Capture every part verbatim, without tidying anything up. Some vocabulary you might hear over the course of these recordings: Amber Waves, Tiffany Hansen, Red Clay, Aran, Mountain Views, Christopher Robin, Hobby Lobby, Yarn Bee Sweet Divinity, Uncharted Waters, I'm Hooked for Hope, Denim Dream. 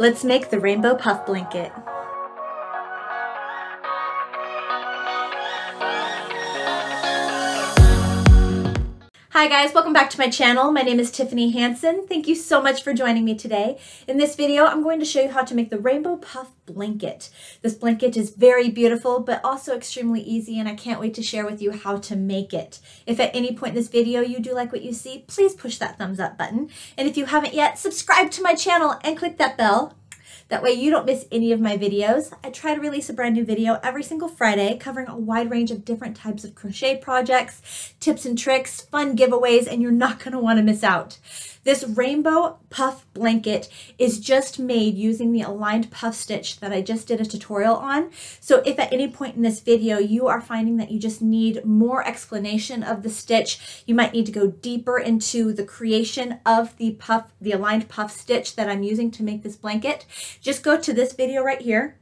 Let's make the rainbow puff blanket. Hi guys, welcome back to my channel. My name is Tiffany Hansen. Thank you so much for joining me today. In this video, I'm going to show you how to make the rainbow puff blanket. This blanket is very beautiful, but also extremely easy, and I can't wait to share with you how to make it. If at any point in this video you do like what you see, please push that thumbs up button. And if you haven't yet, subscribe to my channel and click that bell. That way you don't miss any of my videos. I try to release a brand new video every single Friday covering a wide range of different types of crochet projects, tips and tricks, fun giveaways, and you're not going to want to miss out. This rainbow puff blanket is just made using the aligned puff stitch that I just did a tutorial on. So if at any point in this video you are finding that you just need more explanation of the stitch, you might need to go deeper into the creation of the puff, the aligned puff stitch that I'm using to make this blanket, just go to this video right here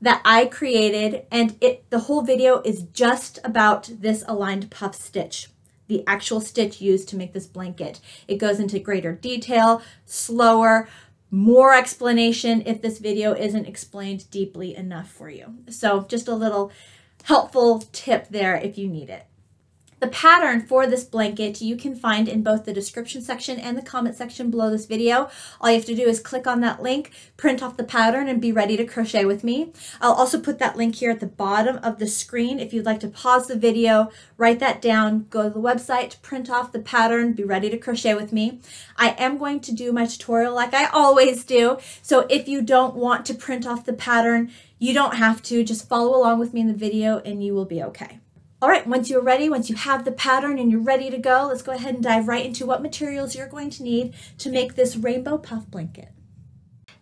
that I created, and it the whole video is just about this aligned puff stitch, the actual stitch used to make this blanket. It goes into greater detail, slower, more explanation if this video isn't explained deeply enough for you. So just a little helpful tip there if you need it. The pattern for this blanket you can find in both the description section and the comment section below this video. All you have to do is click on that link, print off the pattern, and be ready to crochet with me. I'll also put that link here at the bottom of the screen if you'd like to pause the video, write that down, go to the website, print off the pattern, be ready to crochet with me. I am going to do my tutorial like I always do, so if you don't want to print off the pattern, you don't have to. Just follow along with me in the video and you will be okay. All right, once you're ready, once you have the pattern and you're ready to go, let's go ahead and dive right into what materials you're going to need to make this rainbow puff blanket.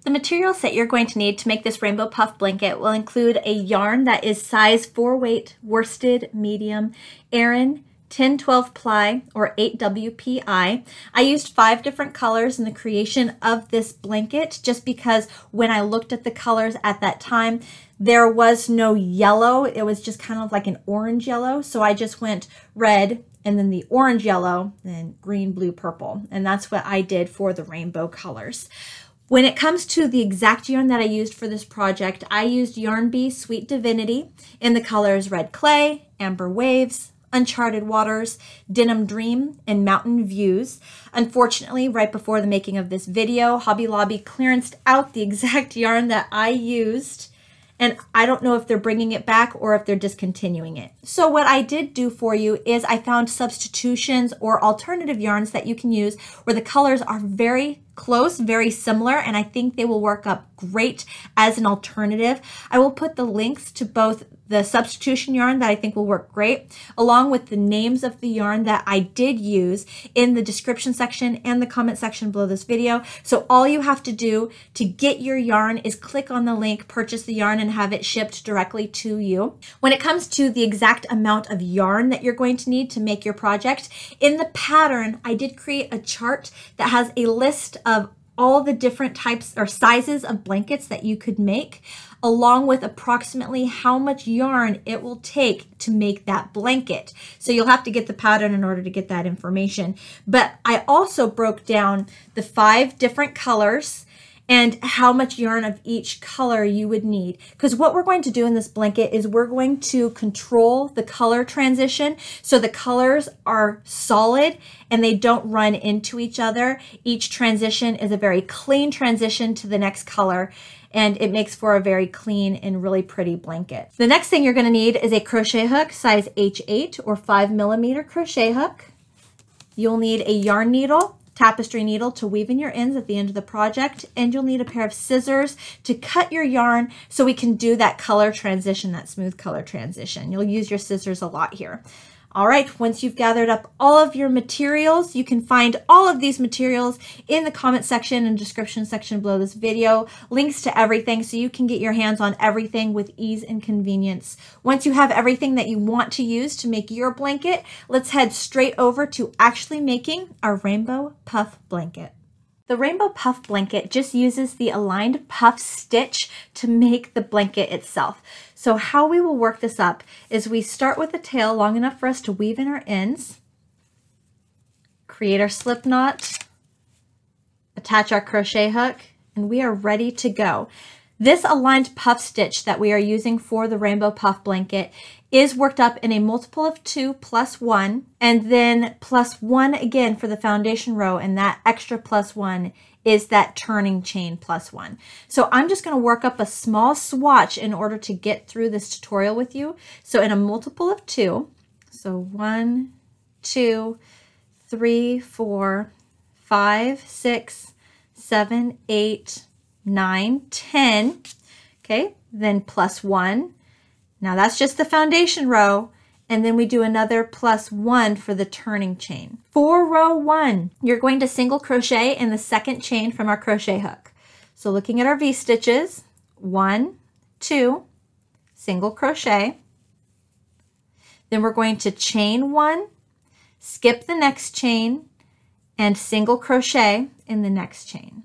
The materials that you're going to need to make this rainbow puff blanket will include a yarn that is size four weight, worsted, medium, Aran, ten twelve ply, or eight W P I. I used five different colors in the creation of this blanket just because when I looked at the colors at that time, there was no yellow. It was just kind of like an orange yellow. So I just went red and then the orange yellow, then green, blue, purple. And that's what I did for the rainbow colors. When it comes to the exact yarn that I used for this project, I used Yarn Bee Sweet Divinity in the colors Red Clay, Amber Waves, Uncharted Waters, Denim Dream, and Mountain Views. Unfortunately, right before the making of this video, Hobby Lobby clearanced out the exact yarn that I used, and I don't know if they're bringing it back or if they're discontinuing it. So what I did do for you is I found substitutions or alternative yarns that you can use where the colors are very close, very similar, and I think they will work up great as an alternative. I will put the links to both the substitution yarn that I think will work great, along with the names of the yarn that I did use in the description section and the comment section below this video. So all you have to do to get your yarn is click on the link, purchase the yarn, and have it shipped directly to you. When it comes to the exact amount of yarn that you're going to need to make your project, in the pattern, I did create a chart that has a list of all the different types or sizes of blankets that you could make, along with approximately how much yarn it will take to make that blanket. So you'll have to get the pattern in order to get that information. But I also broke down the five different colors and how much yarn of each color you would need. Because what we're going to do in this blanket is we're going to control the color transition so the colors are solid and they don't run into each other. Each transition is a very clean transition to the next color, and it makes for a very clean and really pretty blanket. The next thing you're gonna need is a crochet hook, size H eight or five millimeter crochet hook. You'll need a yarn needle, tapestry needle to weave in your ends at the end of the project, and you'll need a pair of scissors to cut your yarn so we can do that color transition, that smooth color transition. You'll use your scissors a lot here. All right, once you've gathered up all of your materials, you can find all of these materials in the comment section and description section below this video, links to everything so you can get your hands on everything with ease and convenience. Once you have everything that you want to use to make your blanket, let's head straight over to actually making our rainbow puff blanket. The rainbow puff blanket just uses the aligned puff stitch to make the blanket itself. So how we will work this up is we start with a tail long enough for us to weave in our ends, create our slip knot, attach our crochet hook, and we are ready to go. This aligned puff stitch that we are using for the rainbow puff blanket is worked up in a multiple of two plus one, and then plus one again for the foundation row, and that extra plus one is that turning chain plus one. So I'm just going to work up a small swatch in order to get through this tutorial with you. So in a multiple of two, so one, two, three, four, five, six, seven, eight, nine, ten, okay, then plus one. Now that's just the foundation row, and then we do another plus one for the turning chain. For row one, you're going to single crochet in the second chain from our crochet hook. So looking at our V stitches, one, two, single crochet. Then we're going to chain one, skip the next chain, and single crochet in the next chain.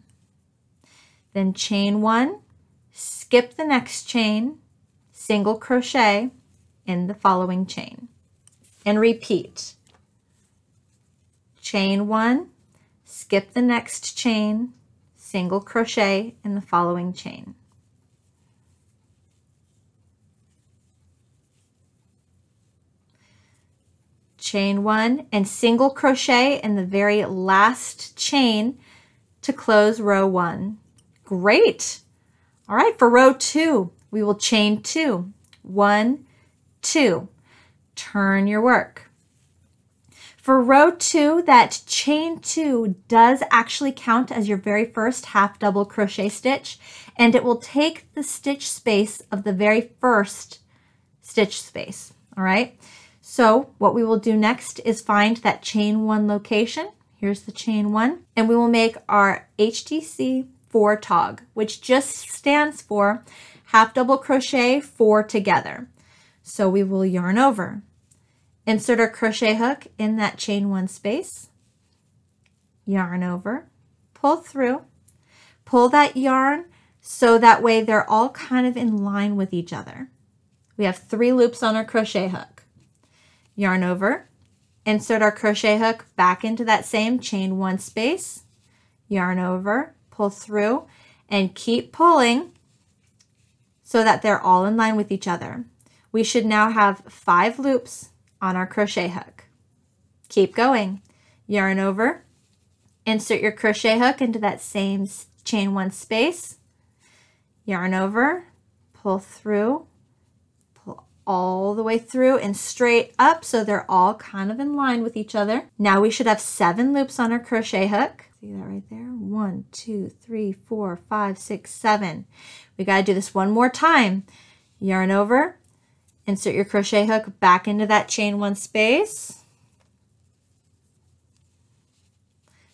Then chain one, skip the next chain, single crochet in the following chain, and repeat. Chain one, skip the next chain, single crochet in the following chain. Chain one and single crochet in the very last chain to close row one. Great. All right, for row two, we will chain two. One, two. Turn your work. For row two, that chain two does actually count as your very first half double crochet stitch, and it will take the stitch space of the very first stitch space. All right, so what we will do next is find that chain one location. Here's the chain one, and we will make our H D C four tog, which just stands for half double crochet four together. So we will yarn over, insert our crochet hook in that chain one space, yarn over, pull through, pull that yarn so that way they're all kind of in line with each other. We have three loops on our crochet hook. Yarn over, insert our crochet hook back into that same chain one space, yarn over, pull through, and keep pulling so that they're all in line with each other. We should now have five loops on our crochet hook. Keep going. Yarn over, insert your crochet hook into that same chain one space, yarn over, pull through, pull all the way through and straight up so they're all kind of in line with each other. Now we should have seven loops on our crochet hook. See that right there? One, two, three, four, five, six, seven. We got to do this one more time. Yarn over, insert your crochet hook back into that chain one space,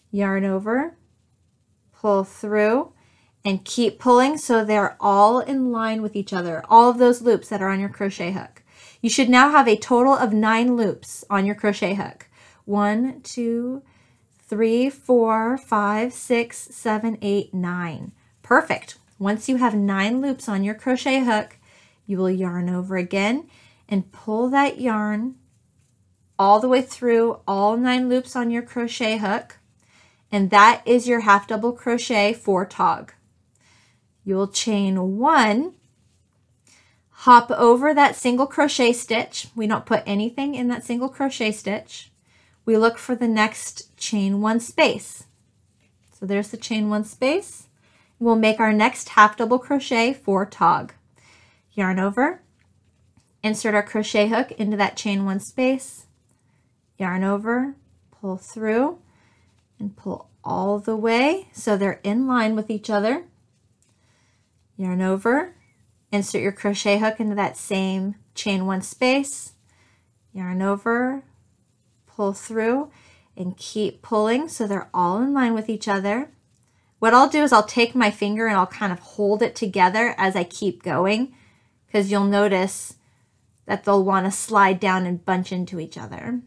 yarn over, pull through, and keep pulling so they're all in line with each other, all of those loops that are on your crochet hook. You should now have a total of nine loops on your crochet hook. One, two, three. Three, four, five, six, seven, eight, nine. Perfect. Once you have nine loops on your crochet hook, you will yarn over again and pull that yarn all the way through all nine loops on your crochet hook. And that is your half double crochet four tog. You'll chain one, hop over that single crochet stitch. We don't put anything in that single crochet stitch. We look for the next chain one space. So there's the chain one space. We'll make our next half double crochet four tog. Yarn over, insert our crochet hook into that chain one space, yarn over, pull through, and pull all the way so they're in line with each other. Yarn over, insert your crochet hook into that same chain one space, yarn over, pull through, and keep pulling so they're all in line with each other. What I'll do is I'll take my finger and I'll kind of hold it together as I keep going, because you'll notice that they'll want to slide down and bunch into each other.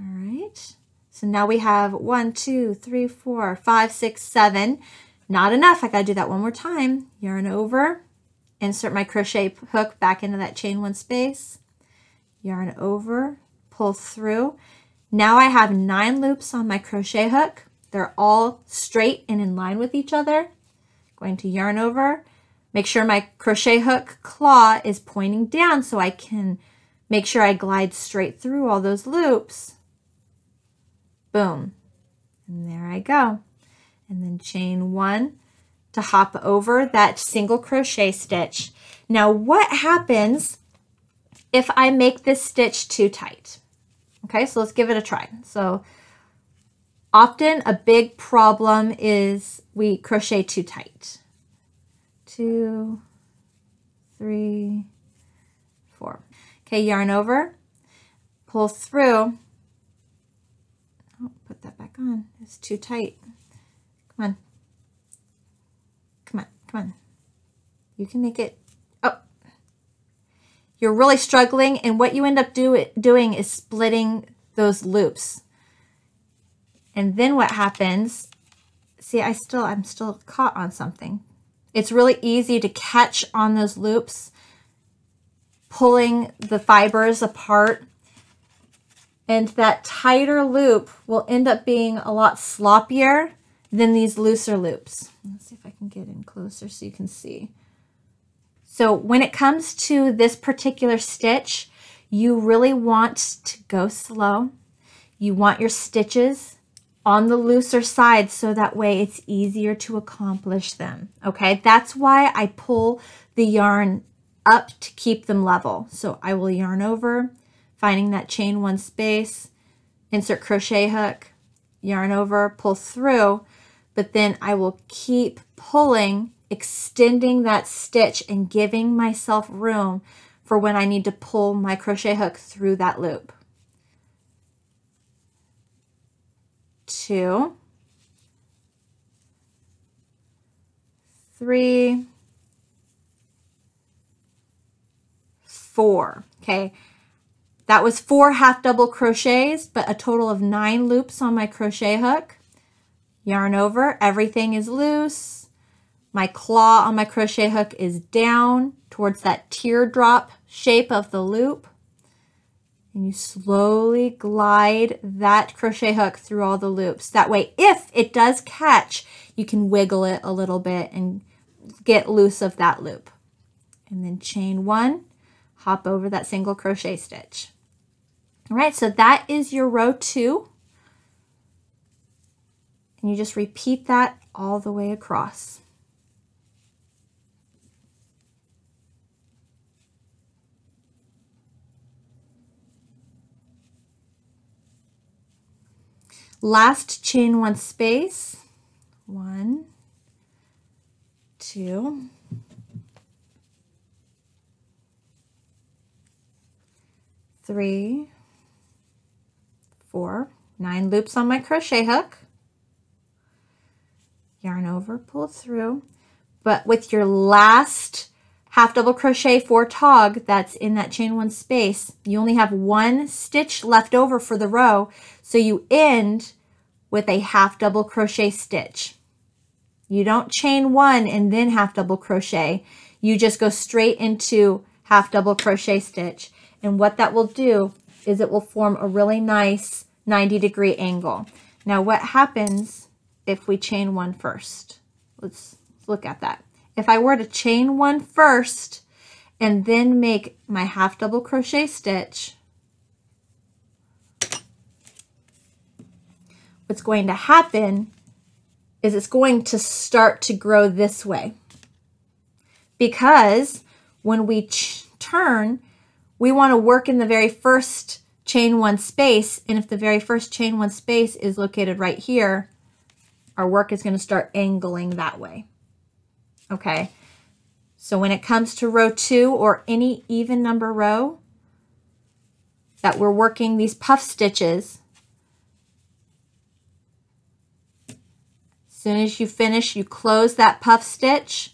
All right, so now we have one, two, three, four, five, six, seven. Not enough, I gotta do that one more time. Yarn over, insert my crochet hook back into that chain one space, yarn over, pull through. Now I have nine loops on my crochet hook. They're all straight and in line with each other. Going to yarn over. Make sure my crochet hook claw is pointing down so I can make sure I glide straight through all those loops. Boom. And there I go. And then chain one to hop over that single crochet stitch. Now what happens if I make this stitch too tight? Okay, so let's give it a try. So often a big problem is we crochet too tight. Two, three, four. Okay, yarn over, pull through. Oh, put that back on. It's too tight. Come on. Come on, come on. You can make it. Oh. You're really struggling, and what you end up do, doing is splitting those loops. And then what happens? See, I still, I'm still caught on something. It's really easy to catch on those loops, pulling the fibers apart. And that tighter loop will end up being a lot sloppier than these looser loops. Let's see if I can get in closer so you can see. So when it comes to this particular stitch, you really want to go slow. You want your stitches on the looser side so that way it's easier to accomplish them. Okay, that's why I pull the yarn up to keep them level. So I will yarn over, finding that chain one space, insert crochet hook, yarn over, pull through, but then I will keep pulling, extending that stitch and giving myself room for when I need to pull my crochet hook through that loop. Two, three, four, okay. That was four half double crochets, but a total of nine loops on my crochet hook. Yarn over, everything is loose. My claw on my crochet hook is down towards that teardrop shape of the loop. And you slowly glide that crochet hook through all the loops. That way, if it does catch, you can wiggle it a little bit and get loose of that loop. And then chain one, hop over that single crochet stitch. All right, so that is your row two. And you just repeat that all the way across. Last chain one space. One, two, three, four, nine loops on my crochet hook. Yarn over, pull through. But with your last half double crochet for tog that's in that chain one space, you only have one stitch left over for the row. So you end with a half double crochet stitch. You don't chain one and then half double crochet. You just go straight into half double crochet stitch. And what that will do is it will form a really nice ninety degree angle. Now what happens if we chain one first? Let's look at that. If I were to chain one first and then make my half double crochet stitch, what's going to happen is it's going to start to grow this way. Because when we turn, we want to work in the very first chain one space, and if the very first chain one space is located right here, our work is going to start angling that way. Okay, so when it comes to row two or any even number row that we're working these puff stitches, as soon as you finish, you close that puff stitch,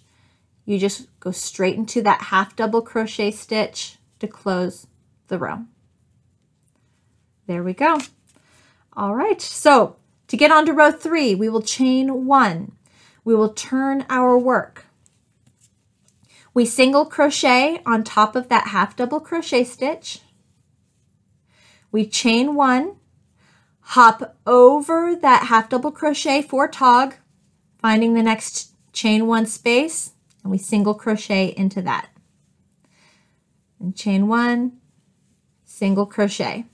you just go straight into that half double crochet stitch to close the row. There we go. All right, so to get on to row three, we will chain one. We will turn our work. We single crochet on top of that half double crochet stitch. We chain one, hop over that half double crochet for tog, finding the next chain one space, and we single crochet into that. And chain one, single crochet.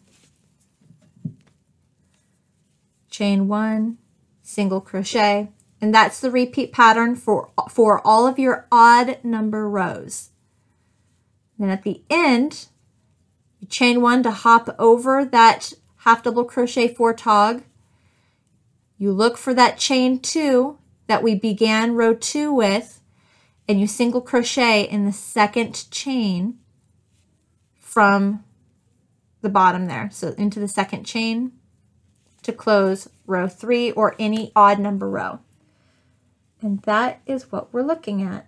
Chain one, single crochet. And that's the repeat pattern for, for all of your odd number rows. Then at the end, you chain one to hop over that half double crochet four tog. You look for that chain two that we began row two with, and you single crochet in the second chain from the bottom there. So into the second chain to close row three or any odd number row. And that is what we're looking at.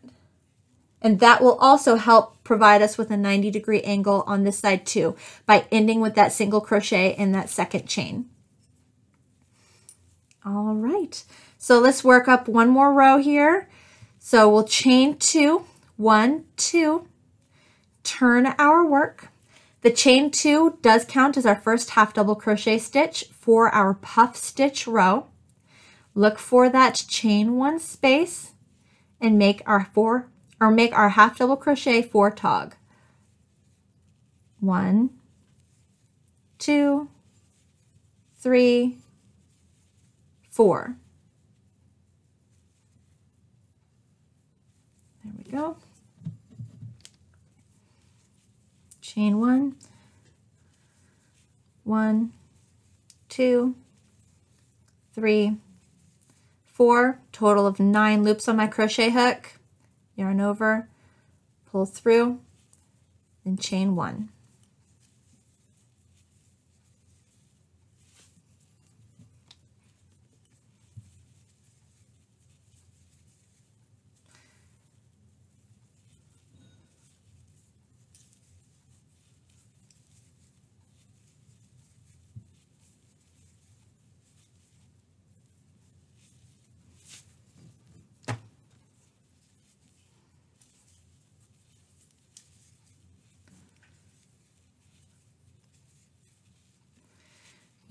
And that will also help provide us with a ninety degree angle on this side too, by ending with that single crochet in that second chain. All right, so let's work up one more row here. So we'll chain two, one, two, turn our work. The chain two does count as our first half double crochet stitch for our puff stitch row. Look for that chain one space and make our four or make our half double crochet four tog. One, two, three, four. There we go. Chain one, one, two, three, four, total of nine loops on my crochet hook, yarn over, pull through, and chain one.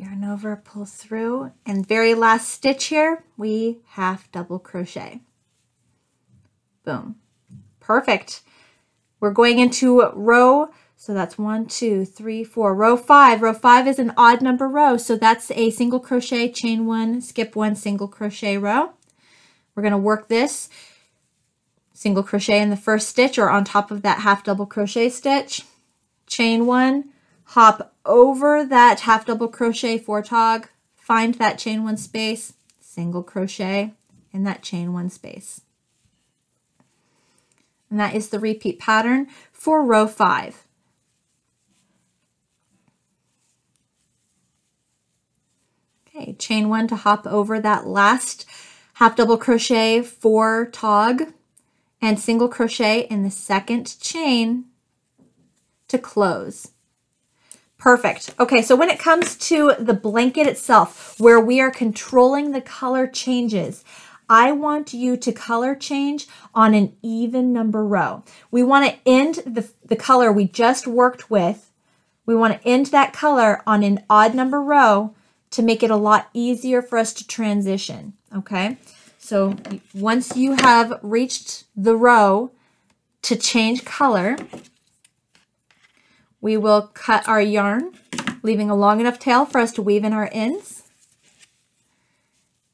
Yarn over, pull through, and very last stitch here, we half double crochet. Boom. Perfect. We're going into row, so that's one, two, three, four, row five. Row five is an odd number row, so that's a single crochet, chain one, skip one, single crochet row. We're going to work this single crochet in the first stitch or on top of that half double crochet stitch, chain one, hop over that half double crochet four tog, find that chain one space, single crochet in that chain one space. And that is the repeat pattern for row five. Okay, chain one to hop over that last half double crochet four tog and single crochet in the second chain to close. Perfect. Okay, so when it comes to the blanket itself, where we are controlling the color changes, I want you to color change on an even number row. We want to end the, the color we just worked with. We want to end that color on an odd number row to make it a lot easier for us to transition, okay? So once you have reached the row to change color, we will cut our yarn, leaving a long enough tail for us to weave in our ends.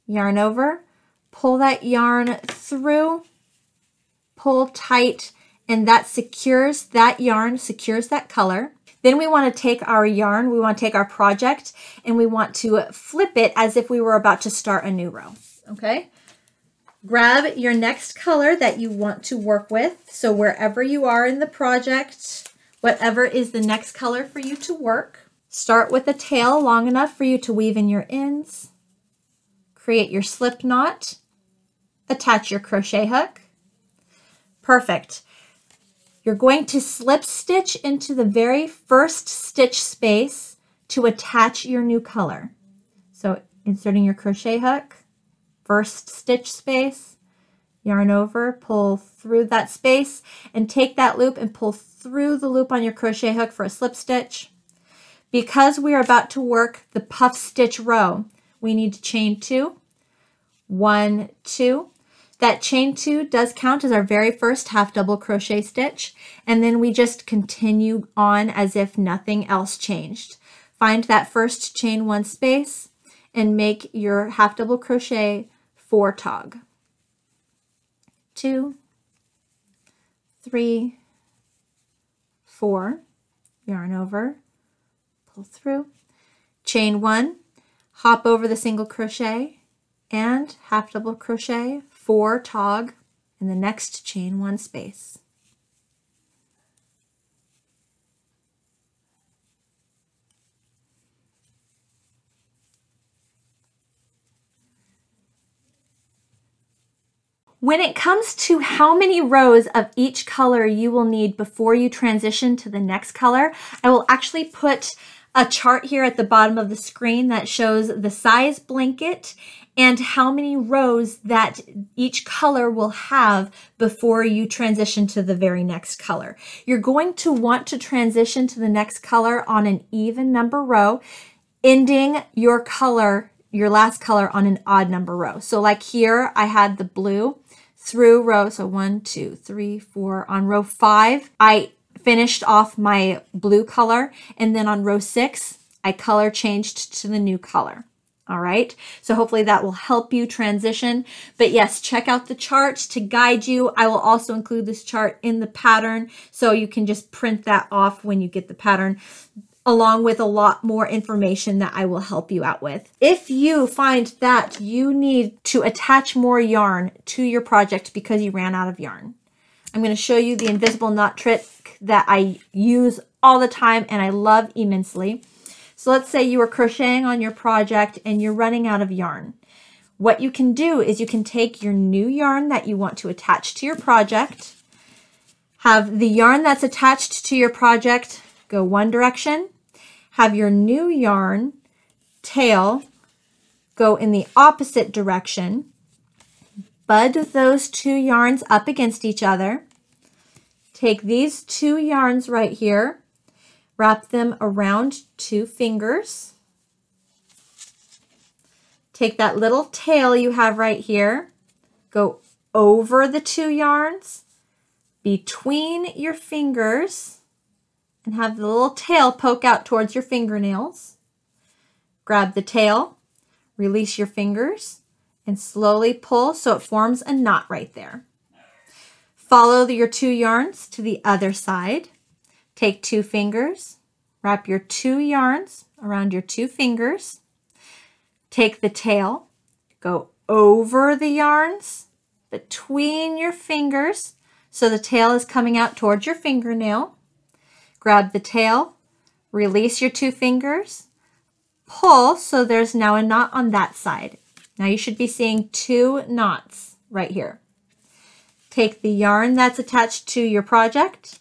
Yarn over, pull that yarn through, pull tight, and that secures that yarn, secures that color. Then we want to take our yarn, we want to take our project, and we want to flip it as if we were about to start a new row, okay? Grab your next color that you want to work with. So wherever you are in the project, whatever is the next color for you to work. Start with a tail long enough for you to weave in your ends. Create your slip knot. Attach your crochet hook. Perfect. You're going to slip stitch into the very first stitch space to attach your new color. So inserting your crochet hook, first stitch space, yarn over, pull through that space, and take that loop and pull through through the loop on your crochet hook for a slip stitch. Because we are about to work the puff stitch row, we need to chain two, one, two. That chain two does count as our very first half double crochet stitch, and then we just continue on as if nothing else changed. Find that first chain one space and make your half double crochet four tog. Two, three, four, yarn over, pull through, chain one, hop over the single crochet and half double crochet, four tog in the next chain one space. When it comes to how many rows of each color you will need before you transition to the next color, I will actually put a chart here at the bottom of the screen that shows the size blanket and how many rows that each color will have before you transition to the very next color. You're going to want to transition to the next color on an even number row, ending your color, your last color, on an odd number row. So like here, I had the blue through row, so one, two, three, four. On row five, I finished off my blue color, and then on row six, I color changed to the new color. All right, so hopefully that will help you transition. But yes, check out the chart to guide you. I will also include this chart in the pattern, so you can just print that off when you get the pattern, along with a lot more information that I will help you out with. If you find that you need to attach more yarn to your project because you ran out of yarn, I'm going to show you the invisible knot trick that I use all the time and I love immensely. So let's say you are crocheting on your project and you're running out of yarn. What you can do is you can take your new yarn that you want to attach to your project, have the yarn that's attached to your project go one direction, have your new yarn tail go in the opposite direction, bud those two yarns up against each other, take these two yarns right here, wrap them around two fingers. Take that little tail you have right here, go over the two yarns, between your fingers, and have the little tail poke out towards your fingernails. Grab the tail, release your fingers, and slowly pull so it forms a knot right there. Follow your two yarns to the other side. Take two fingers, wrap your two yarns around your two fingers, take the tail, go over the yarns, between your fingers, so the tail is coming out towards your fingernail, grab the tail, release your two fingers, pull, so there's now a knot on that side. Now you should be seeing two knots right here. Take the yarn that's attached to your project,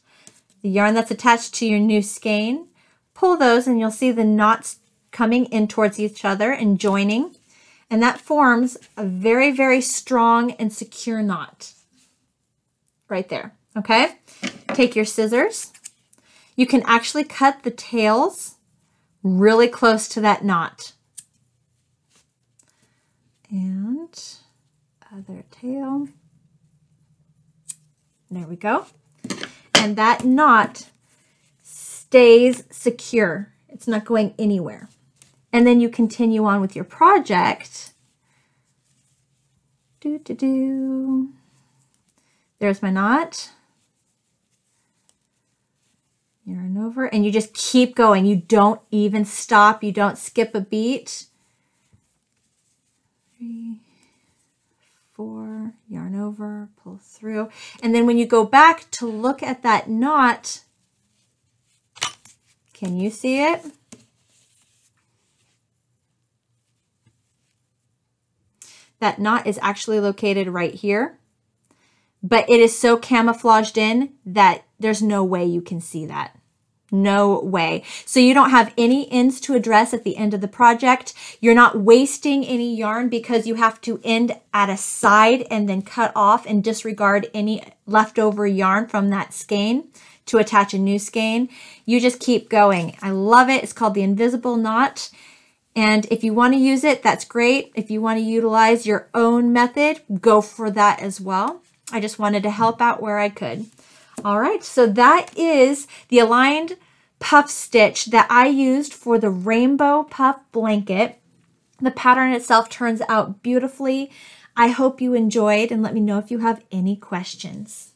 the yarn that's attached to your new skein, pull those and you'll see the knots coming in towards each other and joining, and that forms a very, very strong and secure knot right there, okay? Take your scissors. You can actually cut the tails really close to that knot. And other tail, there we go. And that knot stays secure. It's not going anywhere. And then you continue on with your project. Do, do, do. There's my knot. Yarn over, and you just keep going. You don't even stop. You don't skip a beat. Three, four, yarn over, pull through. And then when you go back to look at that knot, can you see it? That knot is actually located right here, but it is so camouflaged in that there's no way you can see that. No way. So you don't have any ends to address at the end of the project. You're not wasting any yarn because you have to end at a side and then cut off and disregard any leftover yarn from that skein to attach a new skein. You just keep going. I love it. It's called the invisible knot. And if you want to use it, that's great. If you want to utilize your own method, go for that as well. I just wanted to help out where I could. All right, so that is the aligned puff stitch that I used for the rainbow puff blanket. The pattern itself turns out beautifully. I hope you enjoyed, and let me know if you have any questions.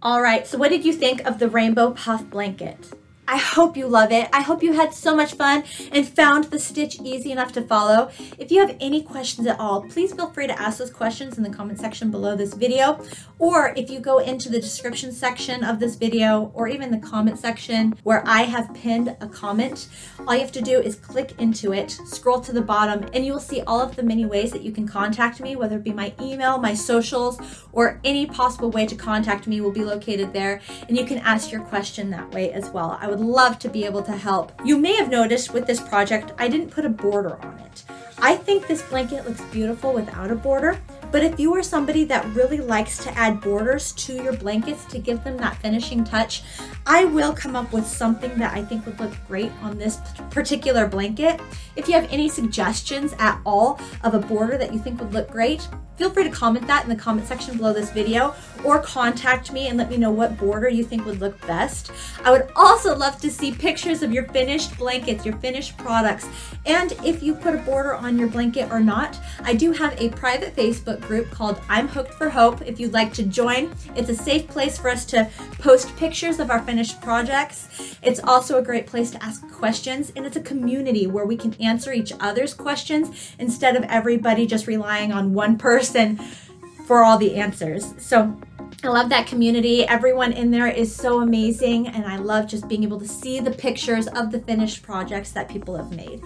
All right, so what did you think of the rainbow puff blanket? I hope you love it. I hope you had so much fun and found the stitch easy enough to follow. If you have any questions at all, please feel free to ask those questions in the comment section below this video, or if you go into the description section of this video or even the comment section where I have pinned a comment, all you have to do is click into it, scroll to the bottom, and you will see all of the many ways that you can contact me, whether it be my email, my socials, or any possible way to contact me will be located there, and you can ask your question that way as well. I would love to be able to help. You may have noticed with this project, I didn't put a border on it. I think this blanket looks beautiful without a border, but if you are somebody that really likes to add borders to your blankets to give them that finishing touch, I will come up with something that I think would look great on this particular blanket. If you have any suggestions at all of a border that you think would look great, feel free to comment that in the comment section below this video, or contact me and let me know what border you think would look best. I would also love to see pictures of your finished blankets, your finished products, and if you put a border on your blanket or not. I do have a private Facebook group called I'm Hooked for Hope if you'd like to join. It's a safe place for us to post pictures of our finished projects. It's also a great place to ask questions, and it's a community where we can answer each other's questions instead of everybody just relying on one person and for all the answers. So I love that community. Everyone in there is so amazing, and I love just being able to see the pictures of the finished projects that people have made.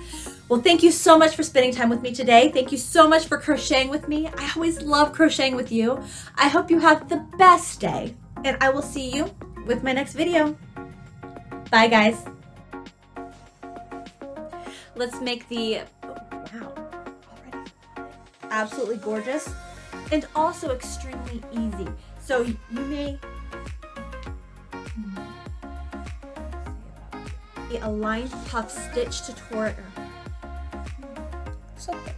Well, thank you so much for spending time with me today. Thank you so much for crocheting with me. I always love crocheting with you. I hope you have the best day, and I will see you with my next video. Bye, guys. Let's make the, oh, wow. Absolutely gorgeous, and also extremely easy. So you may the aligned puff stitch tutorial. So